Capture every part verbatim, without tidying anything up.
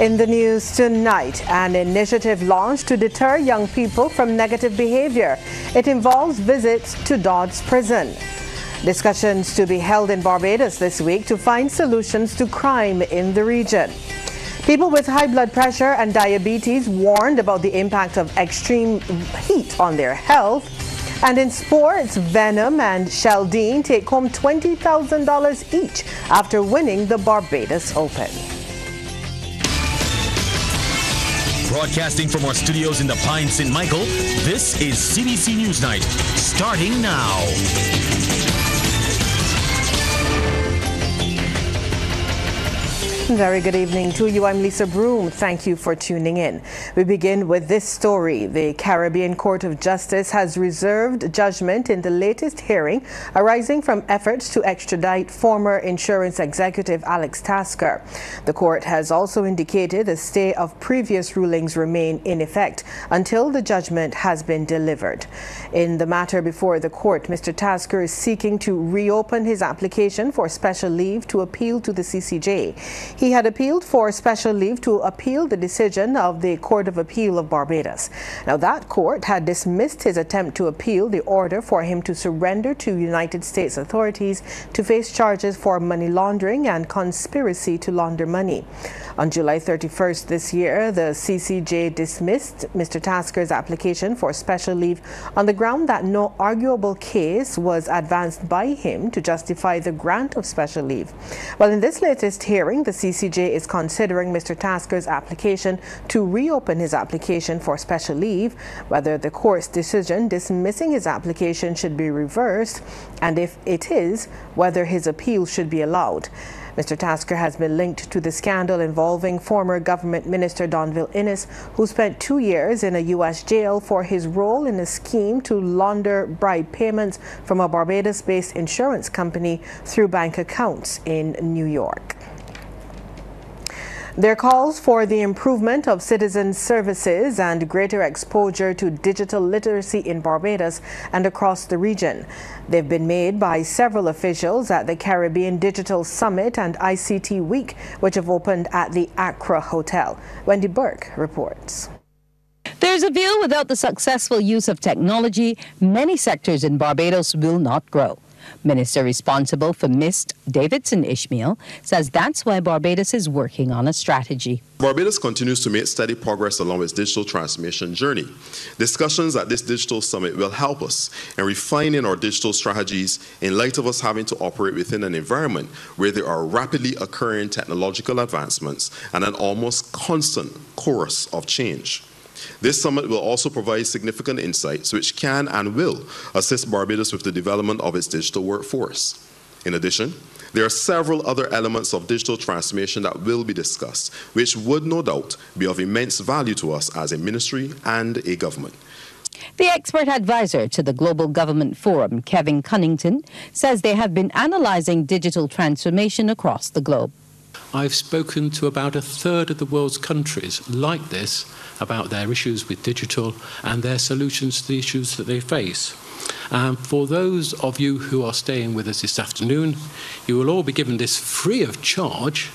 In the news tonight, an initiative launched to deter young people from negative behavior. It involves visits to Dodds Prison. Discussions to be held in Barbados this week to find solutions to crime in the region. People with high blood pressure and diabetes warned about the impact of extreme heat on their health. And in sports, Venom and Sheldene take home twenty thousand dollars each after winning the Barbados Open. Broadcasting from our studios in the Pine Saint Michael, this is C B C Newsnight, starting now. Very good evening to you. I'm Lisa Broom. Thank you for tuning in. We begin with this story. The Caribbean Court of Justice has reserved judgment in the latest hearing arising from efforts to extradite former insurance executive Alex Tasker. The court has also indicated a stay of previous rulings remain in effect until the judgment has been delivered. In the matter before the court, Mister Tasker is seeking to reopen his application for special leave to appeal to the C C J. He He had appealed for special leave to appeal the decision of the Court of Appeal of Barbados. Now, that court had dismissed his attempt to appeal the order for him to surrender to United States authorities to face charges for money laundering and conspiracy to launder money. On July thirty-first this year, the C C J dismissed Mister Tasker's application for special leave on the ground that no arguable case was advanced by him to justify the grant of special leave. Well, in this latest hearing, the C C J C C J is considering Mister Tasker's application to reopen his application for special leave, whether the court's decision dismissing his application should be reversed, and if it is, whether his appeal should be allowed. Mister Tasker has been linked to the scandal involving former government minister Donville Innes, who spent two years in a U S jail for his role in a scheme to launder bribe payments from a Barbados-based insurance company through bank accounts in New York. Their calls for the improvement of citizen services and greater exposure to digital literacy in Barbados and across the region. They've been made by several officials at the Caribbean Digital Summit and I C T Week, which have opened at the Accra Hotel. Wendy Burke reports. There's a view without the successful use of technology, many sectors in Barbados will not grow. Minister responsible for MIST, Davidson Ishmael, says that's why Barbados is working on a strategy. Barbados continues to make steady progress along its digital transformation journey. Discussions at this digital summit will help us in refining our digital strategies in light of us having to operate within an environment where there are rapidly occurring technological advancements and an almost constant chorus of change. This summit will also provide significant insights which can and will assist Barbados with the development of its digital workforce. In addition, there are several other elements of digital transformation that will be discussed, which would no doubt be of immense value to us as a ministry and a government. The expert advisor to the Global Government Forum, Kevin Cunnington, says they have been analyzing digital transformation across the globe. I've spoken to about a third of the world's countries like this about their issues with digital and their solutions to the issues that they face. And for those of you who are staying with us this afternoon, you will all be given this free of charge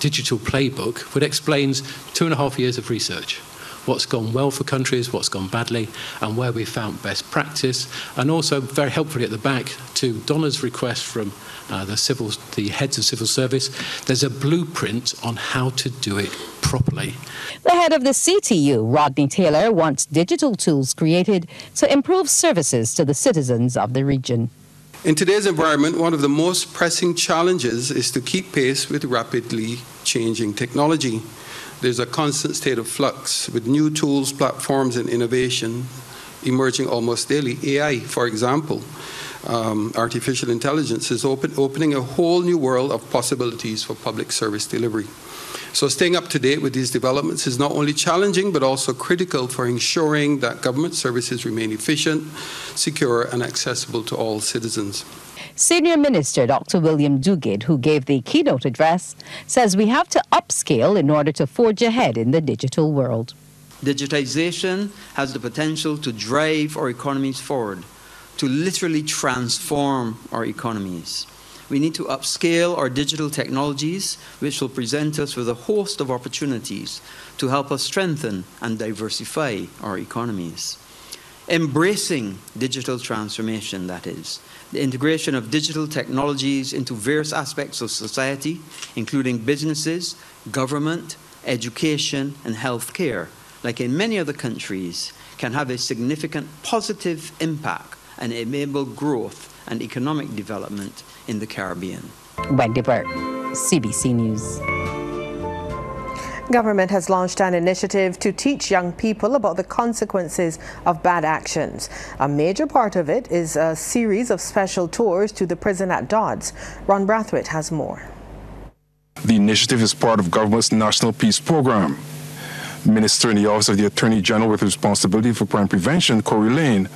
digital playbook, which explains two and a half years of research. What's gone well for countries, what's gone badly, and where we found best practice. And also, very helpfully at the back, to Donna's request from uh, the, civil, the heads of civil service, there's a blueprint on how to do it properly. The head of the C T U, Rodney Taylor, wants digital tools created to improve services to the citizens of the region. In today's environment, one of the most pressing challenges is to keep pace with rapidly changing technology. There's a constant state of flux with new tools, platforms, and innovation emerging almost daily. A I, for example, um, artificial intelligence, is open, opening a whole new world of possibilities for public service delivery. So staying up to date with these developments is not only challenging, but also critical for ensuring that government services remain efficient, secure, and accessible to all citizens. Senior Minister Doctor William Dugid, who gave the keynote address, says we have to upscale in order to forge ahead in the digital world. Digitization has the potential to drive our economies forward, to literally transform our economies. We need to upscale our digital technologies, which will present us with a host of opportunities to help us strengthen and diversify our economies. Embracing digital transformation, that is, the integration of digital technologies into various aspects of society, including businesses, government, education, and healthcare, like in many other countries, can have a significant positive impact and enable growth and economic development in the Caribbean. Wendy Burke, C B C News. Government has launched an initiative to teach young people about the consequences of bad actions. A major part of it is a series of special tours to the prison at Dodds. Ron Brathwaite has more. The initiative is part of government's National Peace Program. Minister in the Office of the Attorney General with responsibility for crime prevention, Corey Lane,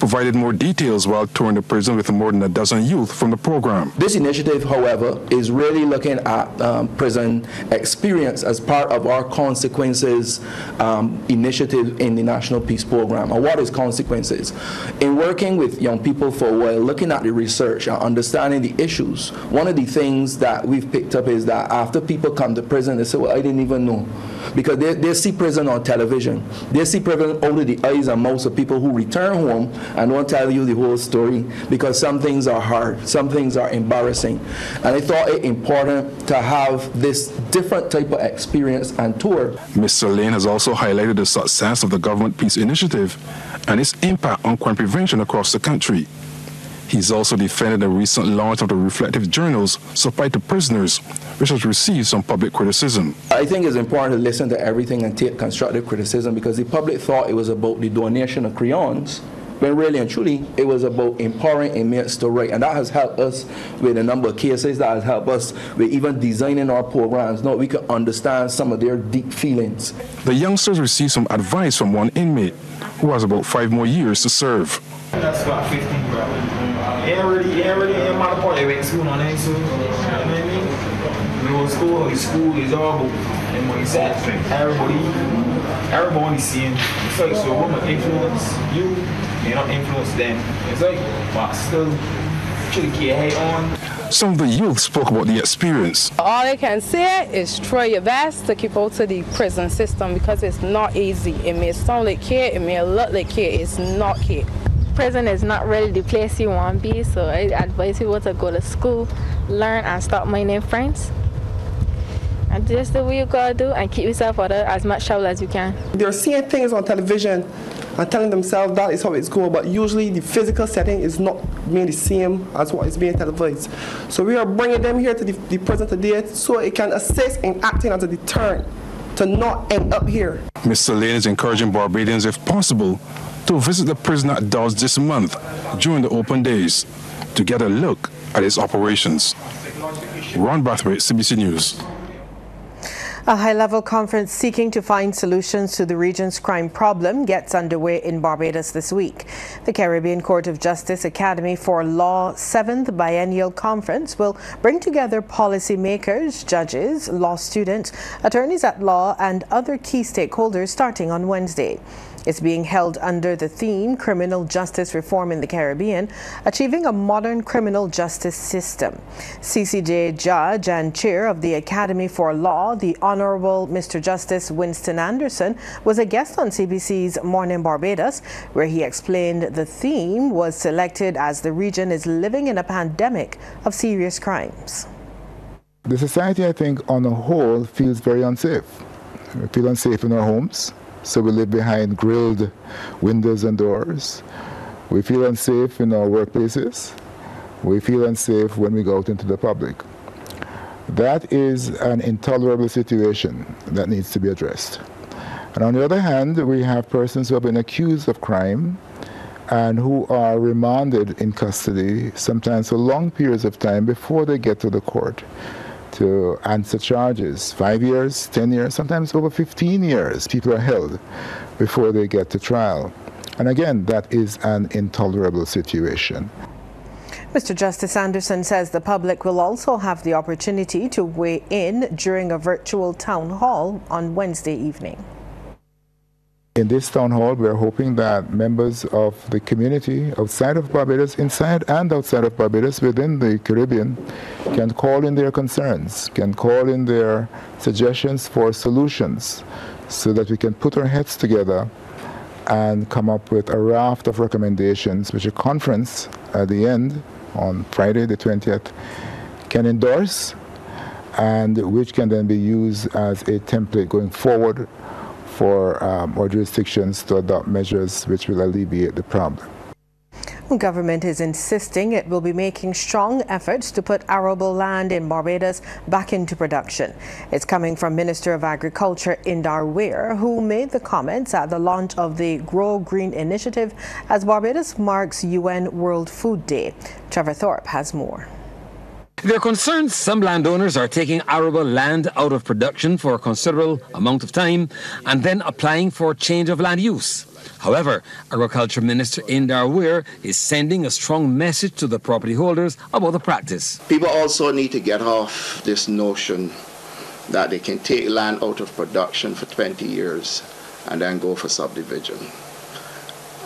provided more details while touring the prison with more than a dozen youth from the program. This initiative, however, is really looking at um, prison experience as part of our consequences um, initiative in the National Peace Program. And what is consequences? In working with young people for a while, looking at the research and understanding the issues, one of the things that we've picked up is that after people come to prison, they say, well, I didn't even know. Because they, they see prison on television. They see prison over the eyes and mouths of people who return home and won't tell you the whole story, because some things are hard, some things are embarrassing. And I thought it important to have this different type of experience and tour. Mister Lane has also highlighted the success of the government peace initiative and its impact on crime prevention across the country. He's also defended the recent launch of the reflective journals supplied to prisoners, which has received some public criticism. I think it's important to listen to everything and take constructive criticism, because the public thought it was about the donation of crayons, when really and truly it was about empowering inmates to write. And that has helped us with a number of cases, that has helped us with even designing our programs. Now we can understand some of their deep feelings. The youngsters received some advice from one inmate who has about five more years to serve. That's about fifty, bro. Every, every, every matter part, they went to school on that, so, you know what I mean? We go to school, school is all about, and when you said, everybody, everybody is seeing, it's like, so women influence you, you don't influence them. It's like, but still, should get hate on. Some of the youth spoke about the experience. All I can say is try your best to keep out of the prison system, because it's not easy. It may sound like care, it may look like care, it's not care. Prison is not really the place you want to be, so I advise people to go to school, learn, and stop minding friends. And just the way you gotta do, and keep yourself out of as much trouble as you can. They're seeing things on television and telling themselves that is how it's going, but usually the physical setting is not being the same as what is being televised. So we are bringing them here to the, the present today so it can assist in acting as a deterrent to not end up here. Mister Lane is encouraging Barbadians, if possible, to visit the prison at Dodds this month during the open days to get a look at its operations. Ron Brathwaite, C B C News. A high-level conference seeking to find solutions to the region's crime problem gets underway in Barbados this week. The Caribbean Court of Justice Academy for Law seventh Biennial Conference will bring together policymakers, judges, law students, attorneys at law, and other key stakeholders starting on Wednesday. It's being held under the theme Criminal Justice Reform in the Caribbean, Achieving a Modern Criminal Justice System. C C J Judge and Chair of the Academy for Law, the Honorable Mister Justice Winston Anderson, was a guest on C B C's Morning Barbados, where he explained the theme was selected as the region is living in a pandemic of serious crimes. The society, I think, on the whole feels very unsafe. We feel unsafe in our homes. So we live behind grilled windows and doors. We feel unsafe in our workplaces. We feel unsafe when we go out into the public. That is an intolerable situation that needs to be addressed. And on the other hand, we have persons who have been accused of crime and who are remanded in custody, sometimes for long periods of time before they get to the court, to answer charges. Five years, ten years, sometimes over fifteen years, people are held before they get to trial. And again, that is an intolerable situation. Mister Justice Anderson says the public will also have the opportunity to weigh in during a virtual town hall on Wednesday evening. In this town hall, we are hoping that members of the community outside of Barbados, inside and outside of Barbados, within the Caribbean, can call in their concerns, can call in their suggestions for solutions, so that we can put our heads together and come up with a raft of recommendations, which a conference at the end, on Friday the twentieth, can endorse, and which can then be used as a template going forward for um, our jurisdictions to adopt measures which will alleviate the problem. Government is insisting it will be making strong efforts to put arable land in Barbados back into production. It's coming from Minister of Agriculture Indar Weir, who made the comments at the launch of the Grow Green initiative as Barbados marks U N World Food Day. Trevor Thorpe has more. They're concerned some landowners are taking arable land out of production for a considerable amount of time and then applying for a change of land use. However, Agriculture Minister Indar Weir is sending a strong message to the property holders about the practice. People also need to get off this notion that they can take land out of production for twenty years and then go for subdivision.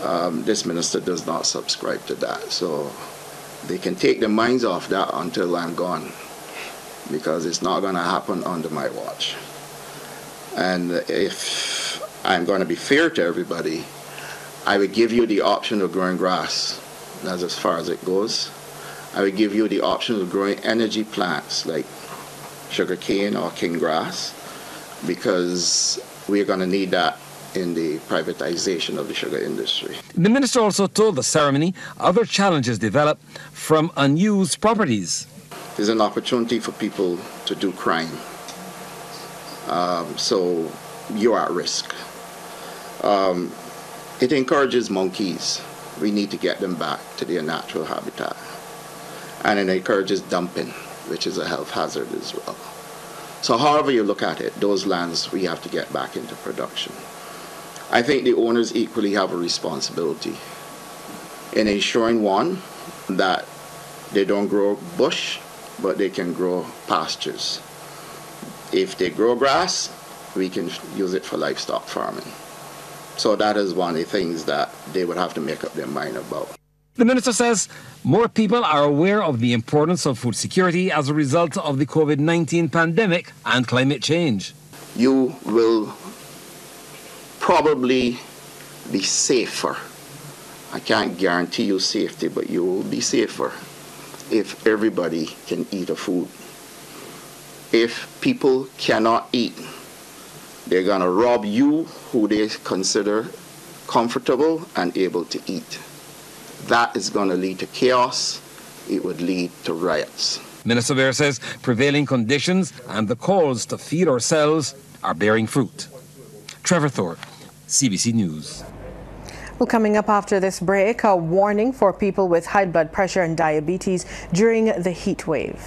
Um, this minister does not subscribe to that, so they can take their minds off that until I'm gone, because it's not going to happen under my watch. And if I'm going to be fair to everybody, I would give you the option of growing grass. That's as far as it goes. I would give you the option of growing energy plants like sugarcane or king grass, because we're going to need that in the privatization of the sugar industry. The minister also told the ceremony other challenges develop from unused properties. There's an opportunity for people to do crime. Um, so you're at risk. Um, it encourages monkeys. We need to get them back to their natural habitat. And it encourages dumping, which is a health hazard as well. So however you look at it, those lands we have to get back into production. I think the owners equally have a responsibility in ensuring, one, that they don't grow bush, but they can grow pastures. If they grow grass, we can use it for livestock farming. So that is one of the things that they would have to make up their mind about. The minister says more people are aware of the importance of food security as a result of the COVID nineteen pandemic and climate change. You will probably be safer. I can't guarantee you safety, but you will be safer if everybody can eat a food. If people cannot eat, they're gonna rob you who they consider comfortable and able to eat. That is gonna lead to chaos. It would lead to riots. Minister Weir says prevailing conditions and the calls to feed ourselves are bearing fruit. Trevor Thorpe, C B C News. Well, coming up after this break, a warning for people with high blood pressure and diabetes during the heat wave.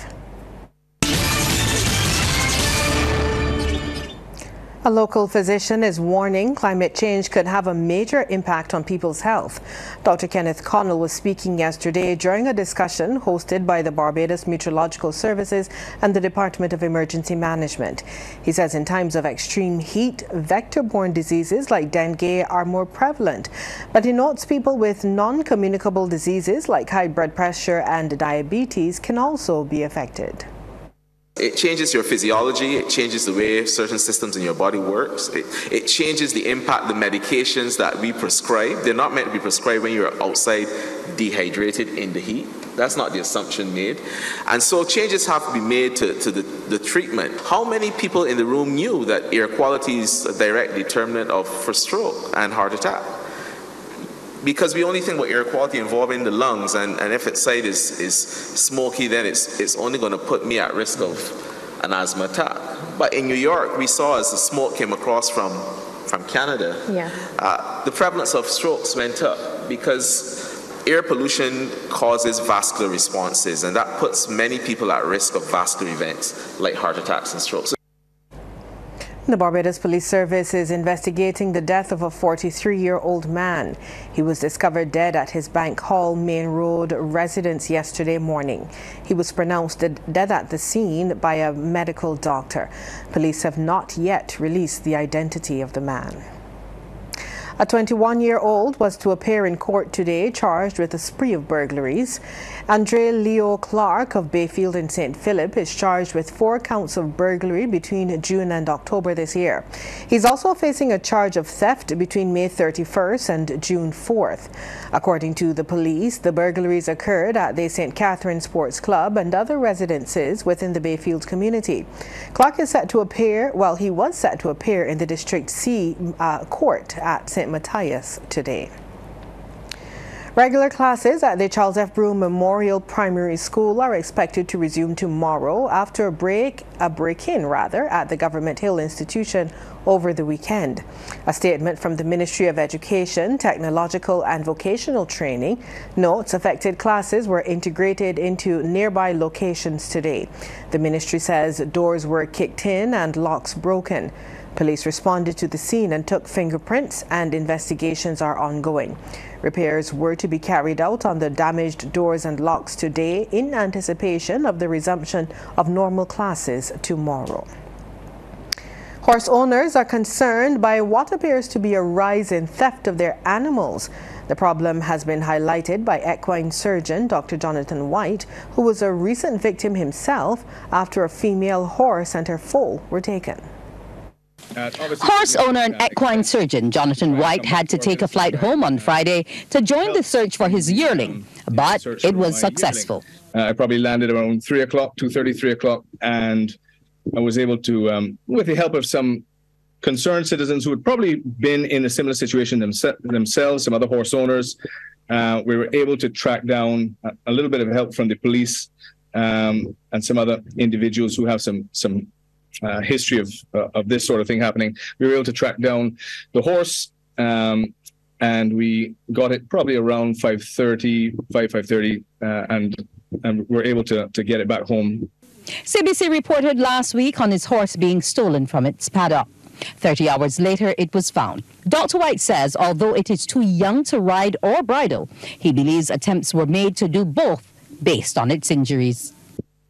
A local physician is warning climate change could have a major impact on people's health. Doctor Kenneth Connell was speaking yesterday during a discussion hosted by the Barbados Meteorological Services and the Department of Emergency Management. He says in times of extreme heat, vector-borne diseases like dengue are more prevalent. But he notes people with non-communicable diseases like high blood pressure and diabetes can also be affected. It changes your physiology, it changes the way certain systems in your body works, it, it changes the impact the medications that we prescribe. They're not meant to be prescribed when you're outside dehydrated in the heat. That's not the assumption made. And so changes have to be made to, to the, the treatment. How many people in the room knew that air quality is a direct determinant of for stroke and heart attack? Because we only think about air quality involving the lungs, and, and if its side is, is smoky, then it's, it's only going to put me at risk of an asthma attack. But in New York, we saw as the smoke came across from, from Canada, yeah. uh, the prevalence of strokes went up because air pollution causes vascular responses, and that puts many people at risk of vascular events like heart attacks and strokes. The Barbados Police Service is investigating the death of a forty-three-year-old man. He was discovered dead at his Bank Hall Main Road residence yesterday morning. He was pronounced dead at the scene by a medical doctor. Police have not yet released the identity of the man. A twenty-one-year-old was to appear in court today, charged with a spree of burglaries. Andre Leo Clark of Bayfield in Saint Philip is charged with four counts of burglary between June and October this year. He's also facing a charge of theft between May thirty-first and June fourth. According to the police, the burglaries occurred at the Saint Catherine Sports Club and other residences within the Bayfield community. Clark is set to appear, well, he was set to appear in the District C uh, Court at Saint Matthias today. Regular classes at the Charles F. Broom Memorial Primary School are expected to resume tomorrow after a break, a break-in rather, at the Government Hill institution over the weekend. A statement from the Ministry of Education, Technological and Vocational Training notes affected classes were integrated into nearby locations today. The ministry says doors were kicked in and locks broken. Police responded to the scene and took fingerprints, and investigations are ongoing. Repairs were to be carried out on the damaged doors and locks today in anticipation of the resumption of normal classes tomorrow. Horse owners are concerned by what appears to be a rise in theft of their animals. The problem has been highlighted by equine surgeon Doctor Jonathan White, who was a recent victim himself after a female horse and her foal were taken. Horse owner and equine surgeon Jonathan White had to take a flight home on Friday to join the search for his yearling, but it was successful. Uh, I probably landed around three o'clock, two thirty, three o'clock, and I was able to, um, with the help of some concerned citizens who had probably been in a similar situation themse themselves, some other horse owners, uh, we were able to track down a, a little bit of help from the police um, and some other individuals who have some some. Uh, history of uh, of this sort of thing happening. We were able to track down the horse, um, and we got it probably around five thirty, uh, and and were able to to get it back home. C B C reported last week on his horse being stolen from its paddock. thirty hours later, it was found. Doctor White says although it is too young to ride or bridle, he believes attempts were made to do both based on its injuries.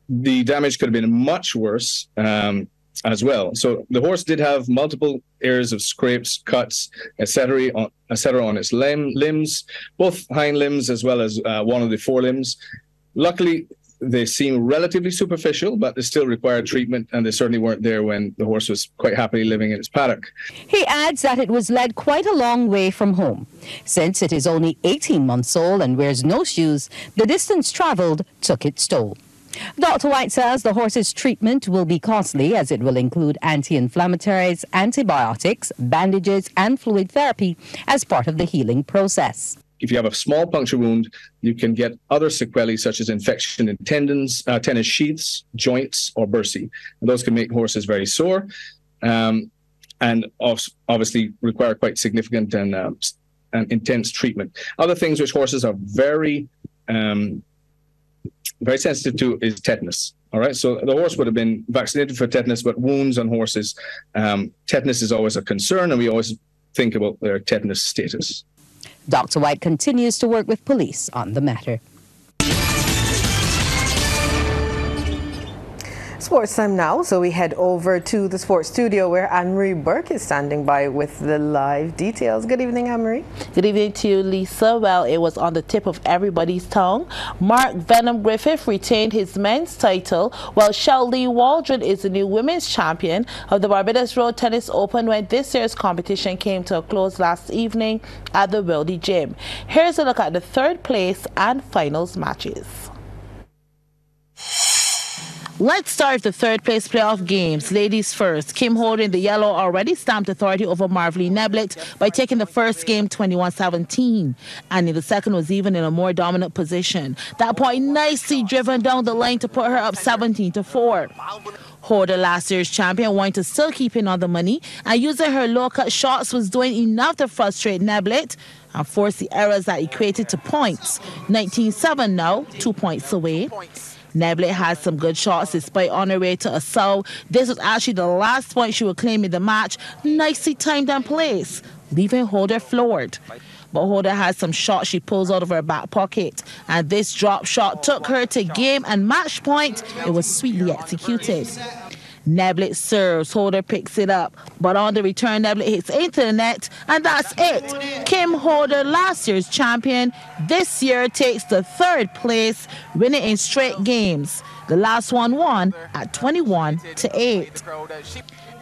The damage could have been much worse. Um, as well. So the horse did have multiple areas of scrapes, cuts, et cetera on, et cetera, on its limb, limbs, both hind limbs as well as uh, one of the forelimbs. Luckily, they seem relatively superficial, but they still require treatment, and they certainly weren't there when the horse was quite happily living in its paddock. He adds that it was led quite a long way from home. Since it is only eighteen months old and wears no shoes, the distance traveled took its toll. Doctor White says the horse's treatment will be costly, as it will include anti-inflammatories, antibiotics, bandages and fluid therapy as part of the healing process. If you have a small puncture wound, you can get other sequelae such as infection in tendons, uh, tennis sheaths, joints or bursae. And those can make horses very sore um, and obviously require quite significant and, uh, and intense treatment. Other things which horses are very... Um, very sensitive to is tetanus. All right, so the horse would have been vaccinated for tetanus, but wounds on horses, um, tetanus is always a concern, and we always think about their tetanus status. Doctor White continues to work with police on the matter. Sports time now, so we head over to the sports studio where Anne-Marie Burke is standing by with the live details. Good evening, Anne-Marie. Good evening to you, Lisa. Well, it was on the tip of everybody's tongue. Mark Venom Griffith retained his men's title, while Sheldene Waldron is the new women's champion of the Barbados Road Tennis Open when this year's competition came to a close last evening at the Wildy Gym. Here's a look at the third place and finals matches. Let's start the third place playoff games. Ladies first. Kim Holder in the yellow already stamped authority over Marvely Neblett by taking the first game twenty-one seventeen. And in the second was even in a more dominant position. That point nicely driven down the lane to put her up seventeen to four. Holder, last year's champion, wanted to still keep in on the money, and using her low-cut shots was doing enough to frustrate Neblett and force the errors that equated to points. nineteen seven now, two points away. Neblett had some good shots despite on her way to a sow. This was actually the last point she would claim in the match. Nicely timed and placed, leaving Holder floored. But Holder has some shots she pulls out of her back pocket, and this drop shot took her to game and match point. It was sweetly executed. Neblett serves, Holder picks it up, but on the return, Neblett hits into the net, and that's it. Kim Holder, last year's champion, this year takes the third place, winning in straight games. The last one won at twenty-one to eight.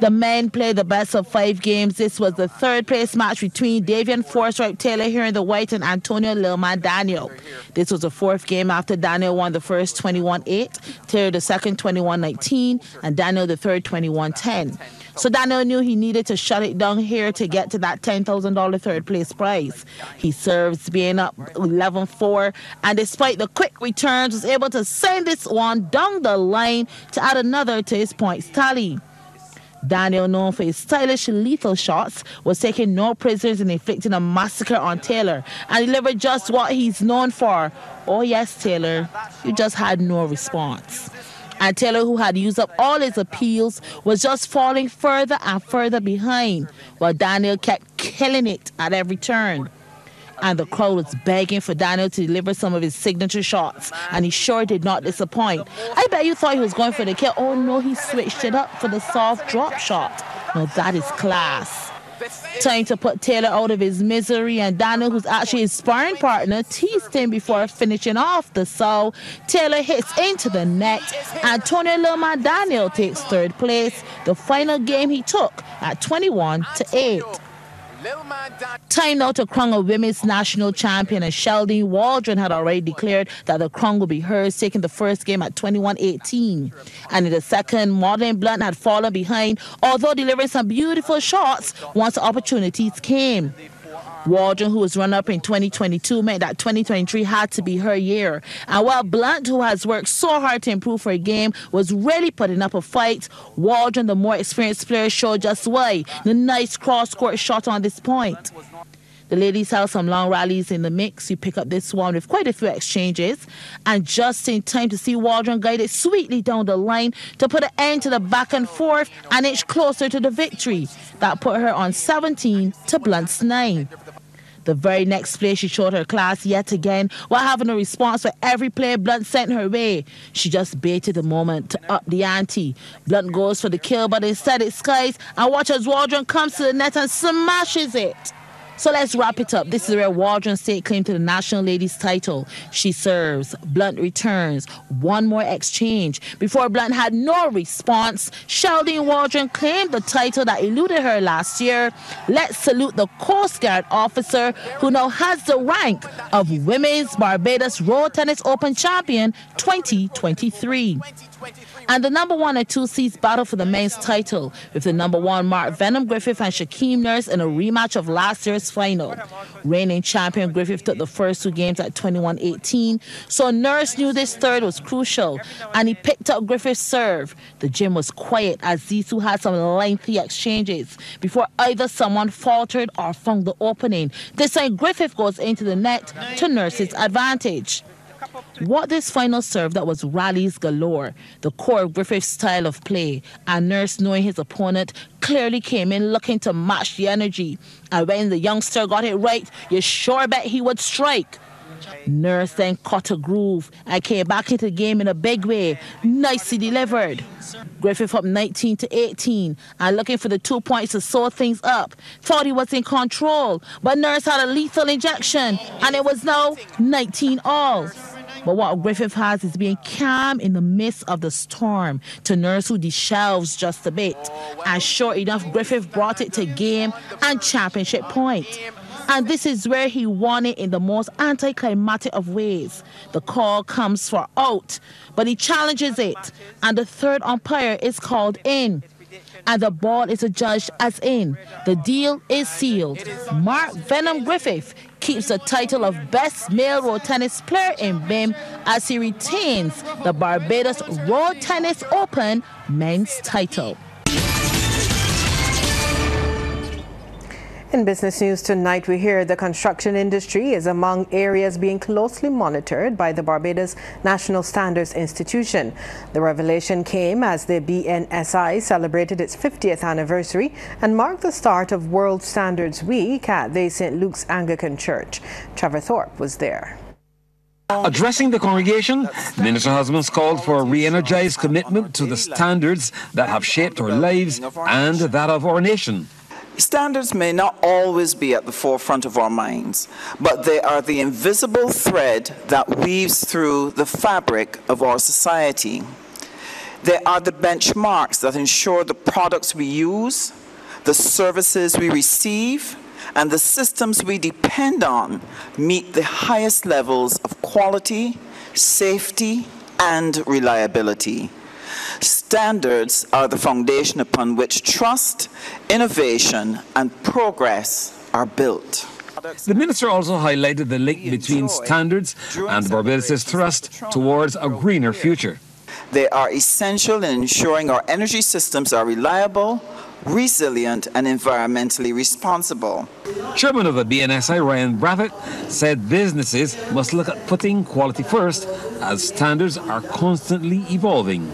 The men played the best of five games. This was the third place match between Davian Forsythe-Taylor here in the white and Antonio Lema Daniel. This was the fourth game after Daniel won the first twenty-one eight, Taylor the second twenty-one nineteen, and Daniel the third twenty-one ten. So Daniel knew he needed to shut it down here to get to that ten thousand dollar third place prize. He serves being up eleven four, and despite the quick returns, was able to send this one down the line to add another to his points tally. Daniel, known for his stylish lethal shots, was taking no prisoners and inflicting a massacre on Taylor, and delivered just what he's known for. Oh yes, Taylor, you just had no response. And Taylor, who had used up all his appeals, was just falling further and further behind, while Daniel kept killing it at every turn. And the crowd was begging for Daniel to deliver some of his signature shots, and he sure did not disappoint. I bet you thought he was going for the kill. Oh no, he switched it up for the soft drop shot. Now that is class. Trying to put Taylor out of his misery, and Daniel, who's actually his sparring partner, teased him before finishing off the soul. Taylor hits into the net. Antonio Loma Daniel takes third place, the final game he took at twenty-one to eight. Time now to crown a women's national champion, and Sheldene Waldron had already declared that the crown will be hers, taking the first game at twenty-one eighteen. And in the second, Marlene Blunt had fallen behind, although delivering some beautiful shots once opportunities came. Waldron, who was run-up in twenty twenty-two, meant that twenty twenty-three had to be her year. And while Blunt, who has worked so hard to improve her game, was really putting up a fight, Waldron, the more experienced player, showed just why. The nice cross-court shot on this point. The ladies held some long rallies in the mix. You pick up this one with quite a few exchanges. And just in time to see Waldron guide it sweetly down the line to put an end to the back and forth and inch closer to the victory. That put her on seventeen to Blunt's nine. The very next play, she showed her class yet again while having a response for every player Blunt sent her way. She just baited the moment to up the ante. Blunt goes for the kill, but instead it skies, and watch as Waldron comes to the net and smashes it. So let's wrap it up. This is where Waldron staked claim to the national ladies title. She serves, Blunt returns, one more exchange. Before Blunt had no response, Sheldene Waldron claimed the title that eluded her last year. Let's salute the Coast Guard officer who now has the rank of Women's Barbados Road Tennis Open Champion twenty twenty-three. And the number one and two seeds battle for the men's title, with the number one Mark Venom Griffith and Shakeem Nurse in a rematch of last year's final. Reigning champion Griffith took the first two games at twenty-one eighteen, so Nurse knew this third was crucial, and he picked up Griffith's serve. The gym was quiet as these two had some lengthy exchanges before either someone faltered or found the opening. This time Griffith goes into the net to Nurse's advantage. What this final serve that was rallies galore, the core of Griffith's style of play, and Nurse, knowing his opponent, clearly came in looking to match the energy. And when the youngster got it right, you sure bet he would strike. Nurse then caught a groove and came back into the game in a big way. Nicely delivered. Griffith up nineteen to eighteen and looking for the two points to sew things up. Thought he was in control, but Nurse had a lethal injection, and it was now nineteen all. But what Griffith has is being calm in the midst of the storm to Nurse, who dishelves just a bit. And sure enough, Griffith brought it to game and championship point. And this is where he won it in the most anticlimactic of ways. The call comes for out, but he challenges it, and the third umpire is called in, and the ball is adjudged as in. The deal is sealed. Mark Venom Griffith keeps the title of Best Male Road Tennis Player in B I M as he retains the Barbados Road Tennis Open men's title. In business news tonight, we hear the construction industry is among areas being closely monitored by the Barbados National Standards Institution. The revelation came as the B N S I celebrated its fiftieth anniversary and marked the start of World Standards Week at the Saint Luke's Anglican Church. Trevor Thorpe was there. Addressing the congregation, Minister Husbands called for a re-energized commitment to the standards that have shaped our lives and that of our nation. Standards may not always be at the forefront of our minds, but they are the invisible thread that weaves through the fabric of our society. They are the benchmarks that ensure the products we use, the services we receive, and the systems we depend on meet the highest levels of quality, safety, and reliability. Standards are the foundation upon which trust, innovation, and progress are built. The Minister also highlighted the link between standards and Barbados' thrust towards a greener future. They are essential in ensuring our energy systems are reliable, resilient, and environmentally responsible. Chairman of the B N S I, Ryan Brathwaite, said businesses must look at putting quality first as standards are constantly evolving.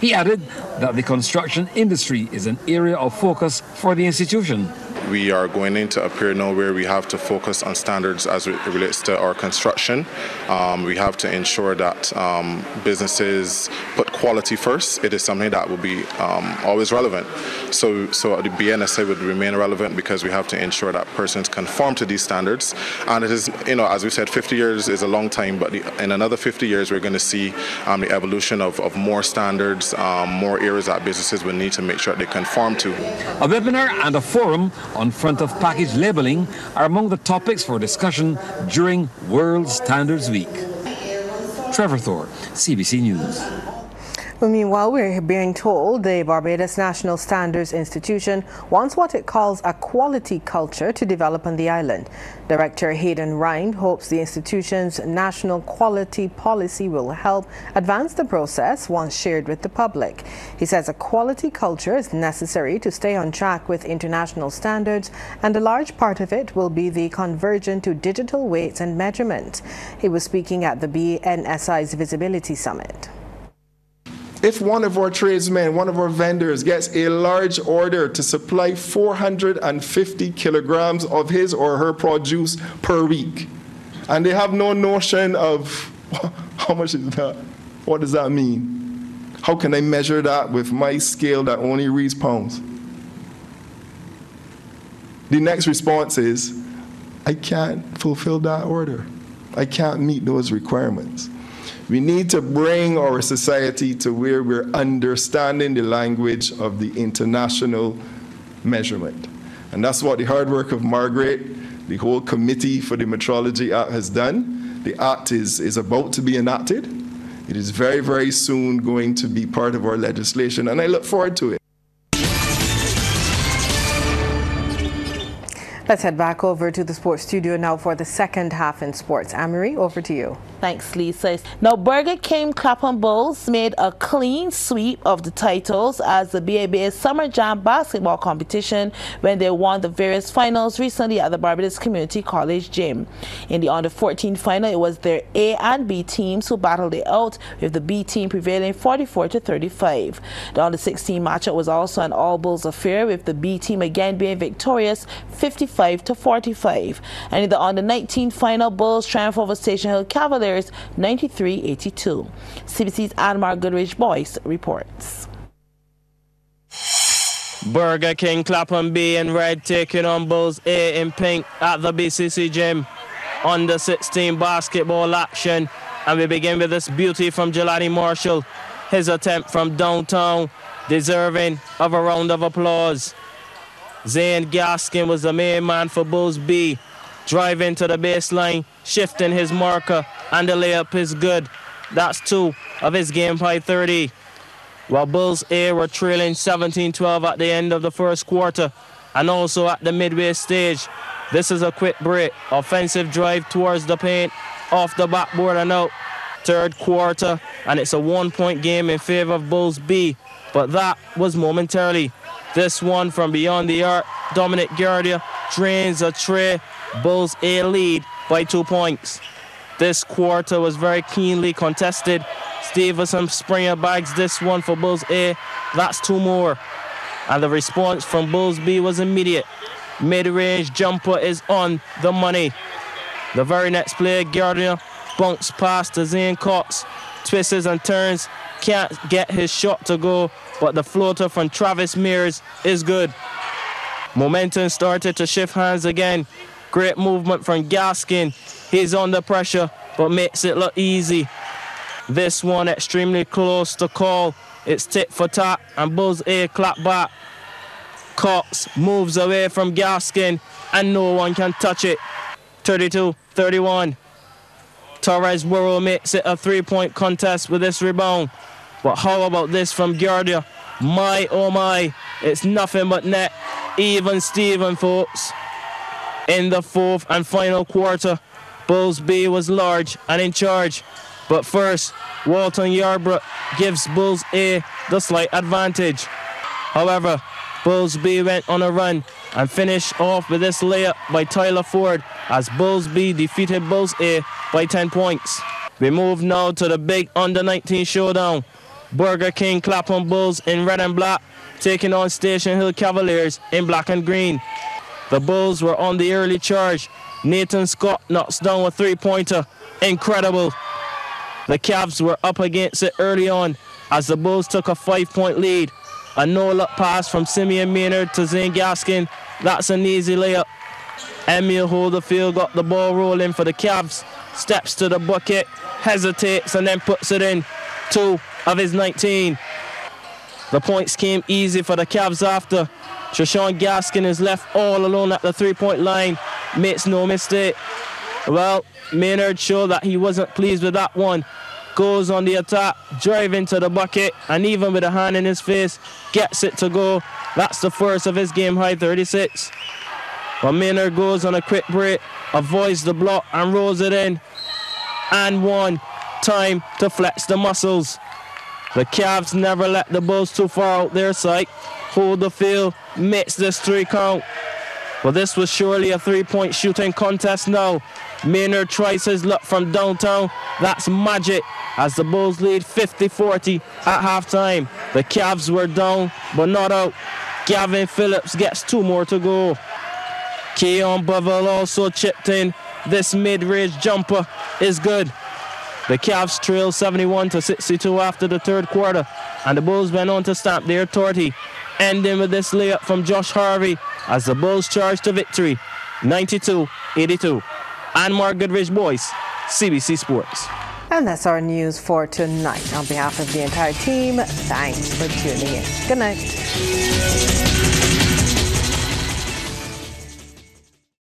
He added that the construction industry is an area of focus for the institution. We are going into a period now where we have to focus on standards as it relates to our construction. Um, we have to ensure that um, businesses put quality first. It is something that will be um, always relevant. So, so the B N S A would remain relevant because we have to ensure that persons conform to these standards. And it is, you know, as we said, fifty years is a long time, but the, in another fifty years, we're going to see um, the evolution of, of more standards, um, more areas that businesses will need to make sure they conform to. A webinar and a forum on front of package labeling are among the topics for discussion during World Standards Week. Trevor Thorpe, C B C News. Well, meanwhile, we're being told the Barbados National Standards Institution wants what it calls a quality culture to develop on the island. Director Hayden Rind hopes the institution's national quality policy will help advance the process once shared with the public. He says a quality culture is necessary to stay on track with international standards, and a large part of it will be the convergence to digital weights and measurement. He was speaking at the B N S I's Visibility Summit. If one of our tradesmen, one of our vendors gets a large order to supply four hundred fifty kilograms of his or her produce per week, and they have no notion of how much is that, what does that mean? How can I measure that with my scale that only reads pounds? The next response is, I can't fulfill that order. I can't meet those requirements. We need to bring our society to where we're understanding the language of the international measurement. And that's what the hard work of Margaret, the whole committee for the Metrology Act has done. The act is, is about to be enacted. It is very, very soon going to be part of our legislation, and I look forward to it. Let's head back over to the sports studio now for the second half in sports. Amory, over to you. Thanks, Lisa. Now, Burger King Clapham Bulls made a clean sweep of the titles as the B A B A Summer Jam basketball competition when they won the various finals recently at the Barbados Community College Gym. In the under fourteen final, it was their A and B teams who battled it out, with the B team prevailing forty-four to thirty-five. The under sixteen matchup was also an all Bulls affair, with the B team again being victorious fifty-five to forty-five. And in the under nineteen final, Bulls triumphed over Station Hill Cavaliers ninety-three eighty-two. C B C's Anmar Goodrich Boyce reports. Burger King Clapham B in red taking on Bulls A in pink at the B C C Gym. Under sixteen basketball action, and we begin with this beauty from Jelani Marshall. His attempt from downtown deserving of a round of applause. Zane Gaskin was the main man for Bulls B, driving to the baseline, shifting his marker, and the layup is good. That's two of his game high thirty. While Bulls A were trailing seventeen twelve at the end of the first quarter and also at the midway stage, this is a quick break. Offensive drive towards the paint, off the backboard and out. Third quarter, and it's a one-point game in favor of Bulls B, but that was momentarily. This one from beyond the arc, Dominic Guardia drains a tray. Bulls A lead by two points. This quarter was very keenly contested. Stevenson Springer bags this one for Bulls A. That's two more. And the response from Bulls B was immediate. Mid-range jumper is on the money. The very next play, Guardia Bunks past to Zane Cox, twists and turns, can't get his shot to go, but the floater from Travis Mears is good. Momentum started to shift hands again. Great movement from Gaskin. He's under pressure, but makes it look easy. This one extremely close to call. It's tit for tat and bullseye clap back. Cox moves away from Gaskin and no one can touch it. thirty-two thirty-one. Torres Worrell makes it a three-point contest with this rebound. But how about this from Guardia? My, oh my, it's nothing but net. Even Steven, folks. In the fourth and final quarter, Bulls B was large and in charge. But first, Walton Yarbrough gives Bulls A the slight advantage. However, Bulls B went on a run and finished off with this layup by Tyler Ford as Bulls B defeated Bulls A by ten points. We move now to the big under nineteen showdown. Burger King Clapham Bulls in red and black taking on Station Hill Cavaliers in black and green. The Bulls were on the early charge. Nathan Scott knocks down a three-pointer. Incredible. The Cavs were up against it early on as the Bulls took a five-point lead. A no-look pass from Simeon Maynard to Zane Gaskin. That's an easy layup. Emil Holderfield got the ball rolling for the Cavs. Steps to the bucket, hesitates, and then puts it in. Two of his nineteen. The points came easy for the Cavs after. Trashawn Gaskin is left all alone at the three-point line. Makes no mistake. Well, Maynard showed that he wasn't pleased with that one. Goes on the attack, driving to the bucket, and even with a hand in his face, gets it to go. That's the first of his game high, thirty-six. But Maynard goes on a quick break, avoids the block, and rolls it in. And one, time to flex the muscles. The Cavs never let the Bulls too far out their sight. Hold the field, makes this three count. Well, this was surely a three-point shooting contest now. Maynard tries his luck from downtown. That's magic as the Bulls lead fifty forty at halftime. The Cavs were down, but not out. Gavin Phillips gets two more to go. Keon Bovell also chipped in. This mid-range jumper is good. The Cavs trail seventy-one to sixty-two after the third quarter, and the Bulls went on to stamp their authority, ending with this layup from Josh Harvey as the Bulls charge to victory, ninety-two eighty-two. And Mark Goodrich Boyce, C B C Sports. And that's our news for tonight. On behalf of the entire team, thanks for tuning in. Good night.